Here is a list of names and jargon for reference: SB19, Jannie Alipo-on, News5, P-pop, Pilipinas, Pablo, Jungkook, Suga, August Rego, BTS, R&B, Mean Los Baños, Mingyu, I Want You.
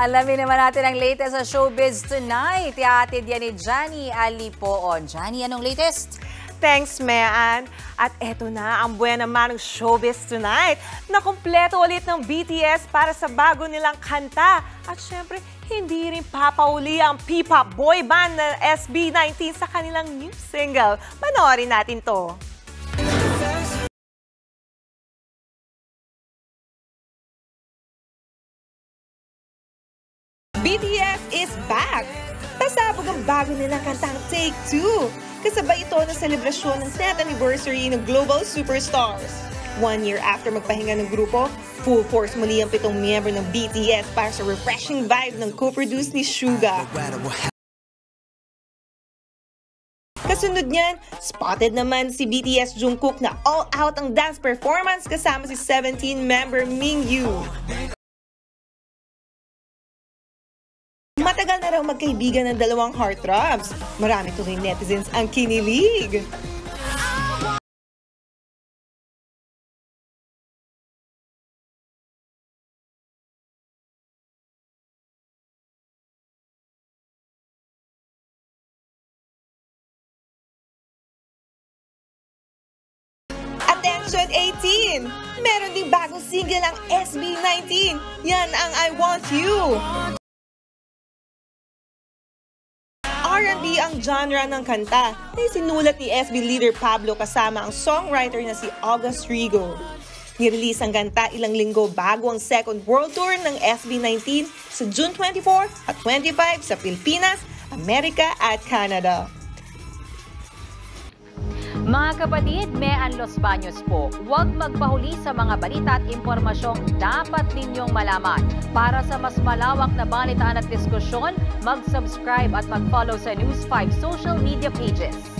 Alamin naman natin ang latest sa showbiz tonight. Ihatid yan ni Jannie Alipo-on. Jannie, anong latest? Thanks, Mean. At eto na ang buwan naman ng showbiz tonight na kumpleto ulit ng BTS para sa bago nilang kanta. At syempre, hindi rin papauli ang P-pop boy band na SB19 sa kanilang new single. Panoorin natin to. BTS is back! Pasabog ang bago nilang kantang Take 2. Kasabay ito ng selebrasyon ng 10th anniversary ng Global Superstars. 1 year after magpahinga ng grupo, full force muli ang 7 miyembro ng BTS para sa refreshing vibe ng co-produce ni Suga. Kasunod niyan, spotted naman si BTS Jungkook na all out ang dance performance kasama si 17-member Mingyu. Matagal na raw magkaibigan ng dalawang heartthrobs. Marami tuloy netizens ang kinilig. Attention 18! Meron ding bagong single ang SB19. Yan ang I Want You. R&B ang genre ng kanta na isinulat ni SB leader Pablo kasama ang songwriter na si August Rego. Nirelease ang kanta ilang linggo bago ang second world tour ng SB19 sa June 24 at 25 sa Pilipinas, Amerika at Canada. Mga kapatid, Mean Los Baños po. Huwag magpahuli sa mga balita at impormasyong dapat ninyong malaman. Para sa mas malawak na balitaan at diskusyon, mag-subscribe at mag-follow sa News 5 social media pages.